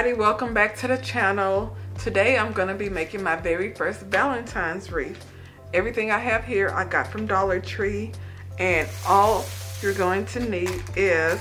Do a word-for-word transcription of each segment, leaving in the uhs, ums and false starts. everybody, welcome back to the channel. Today I'm going to be making my very first Valentine's wreath. Everything I have here I got from Dollar Tree, and all you're going to need is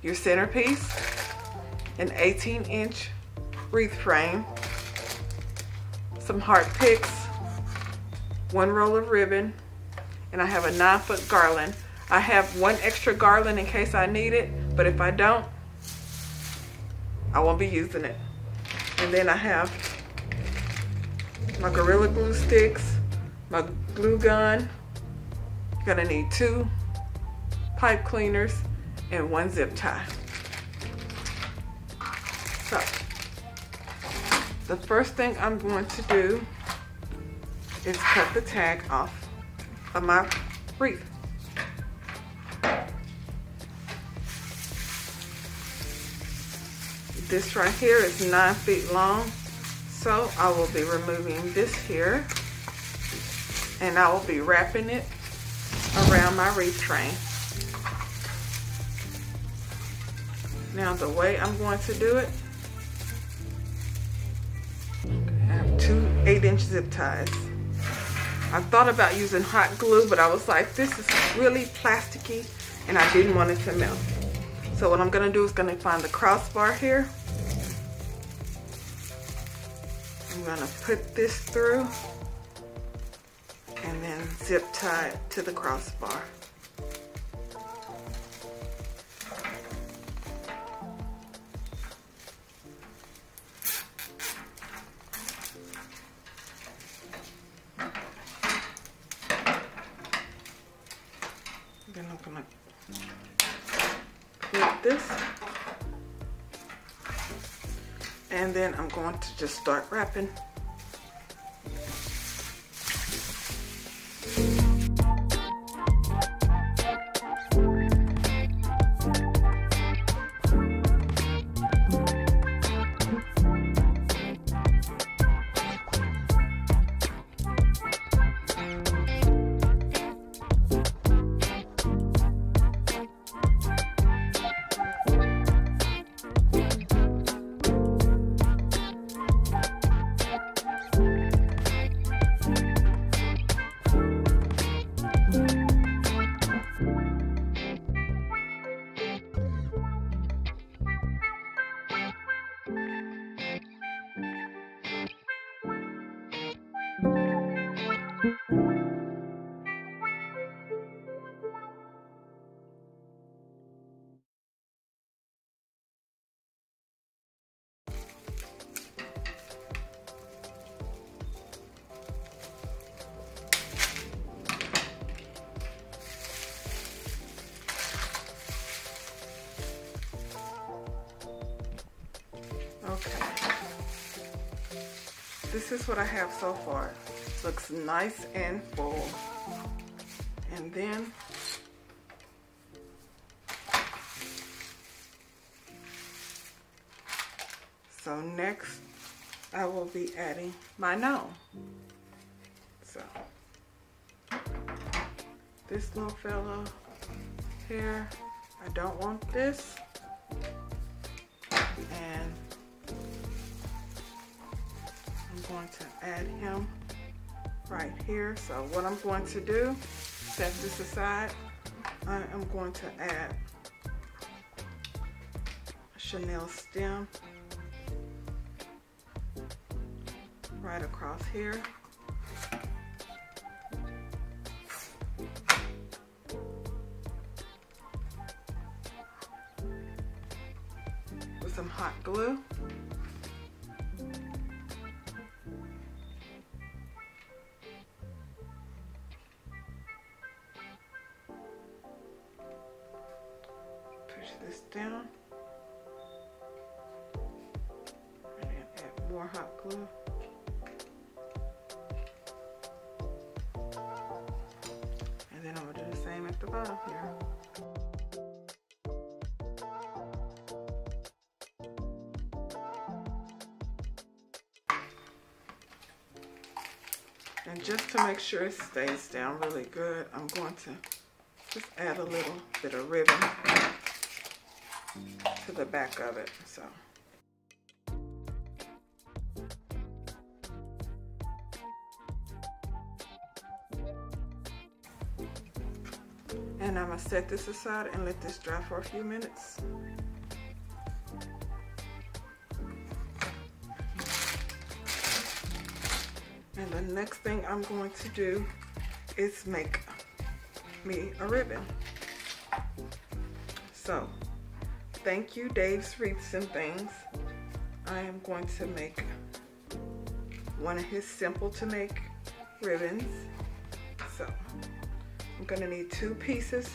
your centerpiece, an eighteen inch wreath frame, some heart picks, one roll of ribbon, and I have a nine foot garland. I have one extra garland in case I need it, but if I don't, I won't be using it. And then I have my Gorilla Glue sticks, my glue gun. You're gonna need two pipe cleaners and one zip tie. So, the first thing I'm going to do is cut the tag off of my wreath. This right here is nine feet long, so I will be removing this here, and I will be wrapping it around my wreath train. Now the way I'm going to do it, I have two eight inch zip ties. I thought about using hot glue, but I was like, this is really plasticky and I didn't want it to melt. So what I'm gonna do is gonna find the crossbar here. I'm gonna put this through and then zip tie it to the crossbar. Then I'm gonna put this, and then I'm going to just start wrapping. This is what I have so far. Looks nice and full. And then so next I will be adding my gnome. So this little fellow here, I don't want this. And I'm going to add him right here. So what I'm going to do, set this aside, I am going to add a Chanel stem right across here. With some hot glue. This down and then add more hot glue. And then I'm gonna do the same at the bottom here. And just to make sure it stays down really good, I'm going to just add a little bit of ribbon to the back of it. So And I'm gonna set this aside and let this dry for a few minutes. And the next thing I'm going to do is make me a ribbon. So, thank you, Dave's Wreaths and Things. I am going to make one of his simple to make ribbons. So, I'm gonna need two pieces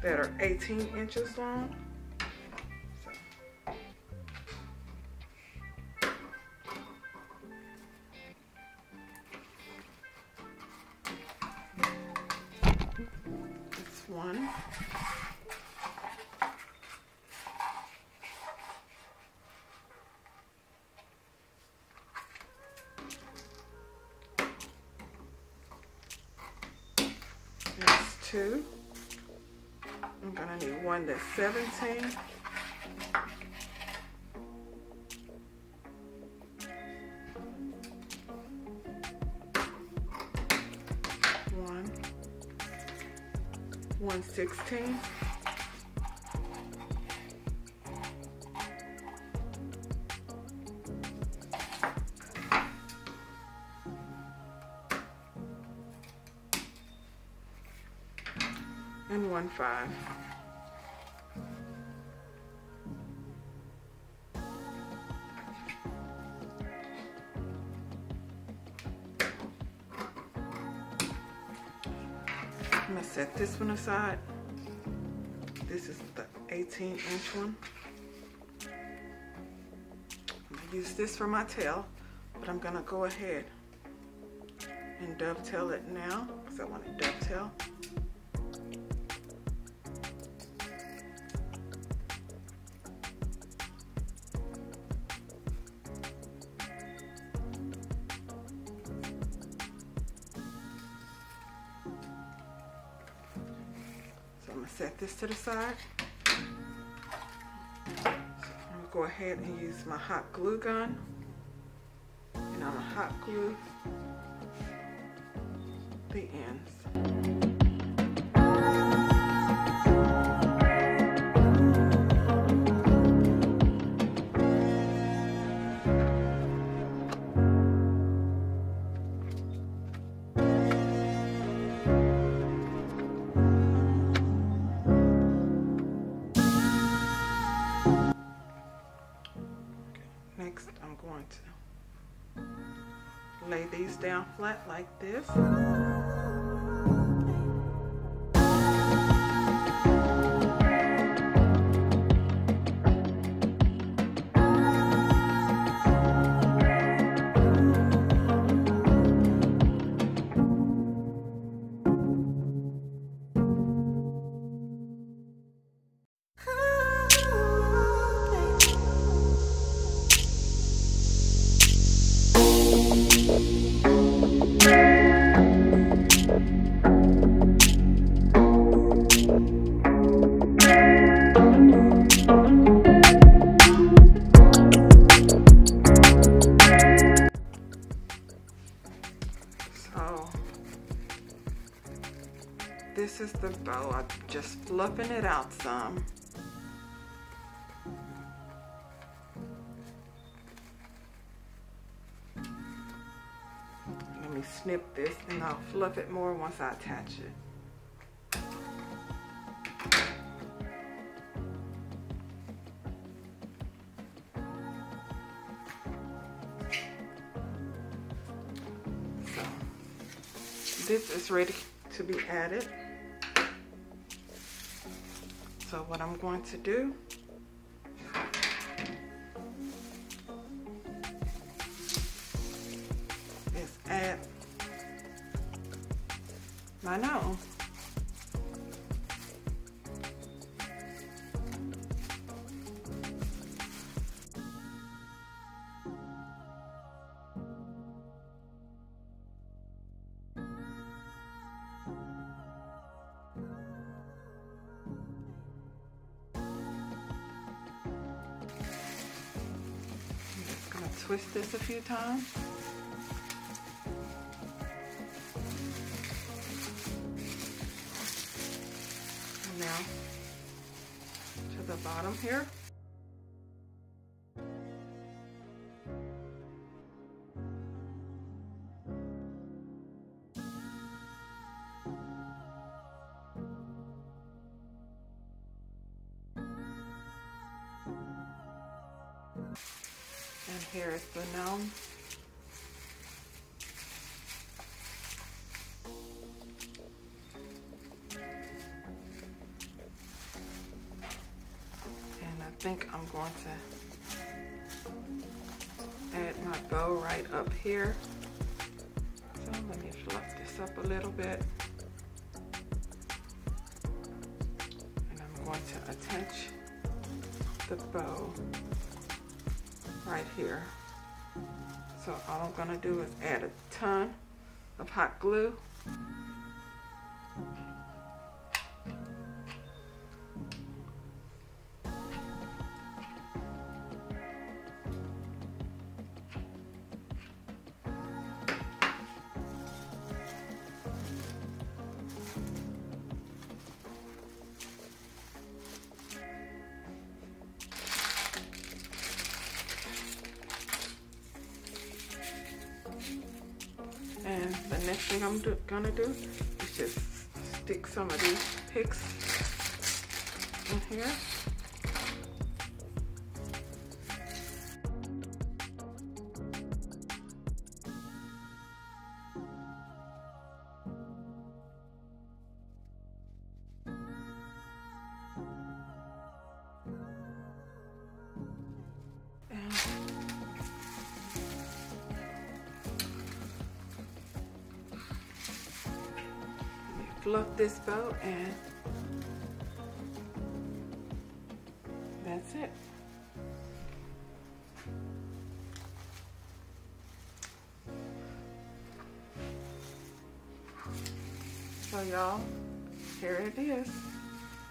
that are eighteen inches long. One. That's two. I'm gonna need one that's seventeen. one sixteen, and one five. I'm gonna set this one aside. This is the eighteen inch one. I'm gonna use this for my tail, but I'm gonna go ahead and dovetail it now because I want to dovetail. Set this to the side. So I'm gonna go ahead and use my hot glue gun, and I'm gonna hot glue the ends. Next, I'm going to lay these down flat like this. This is the bow. I'm just fluffing it out some. Let me snip this and I'll fluff it more once I attach it. So, this is ready to be added. So what I'm going to do is add my nose. Twist this a few times. on now to the bottom here. And here is the gnome. I think I'm going to add my bow right up here. So let me fluff this up a little bit. And I'm going to attach the bow right here. So all I'm going to do is add a ton of hot glue. Next thing I'm do, gonna do is just stick some of these picks in here. Fluff this bow, and that's it. So y'all, here it is.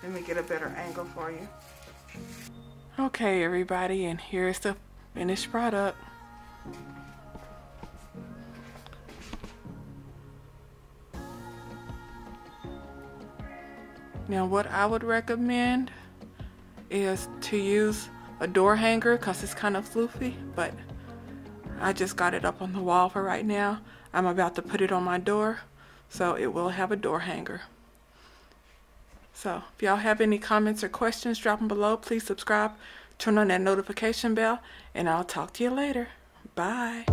Let me get a better angle for you. Okay everybody, and here's the finished product. Now what I would recommend is to use a door hanger because it's kind of floofy, but I just got it up on the wall for right now. I'm about to put it on my door, so it will have a door hanger. So if y'all have any comments or questions, drop them below. Please subscribe, turn on that notification bell, and I'll talk to you later. Bye.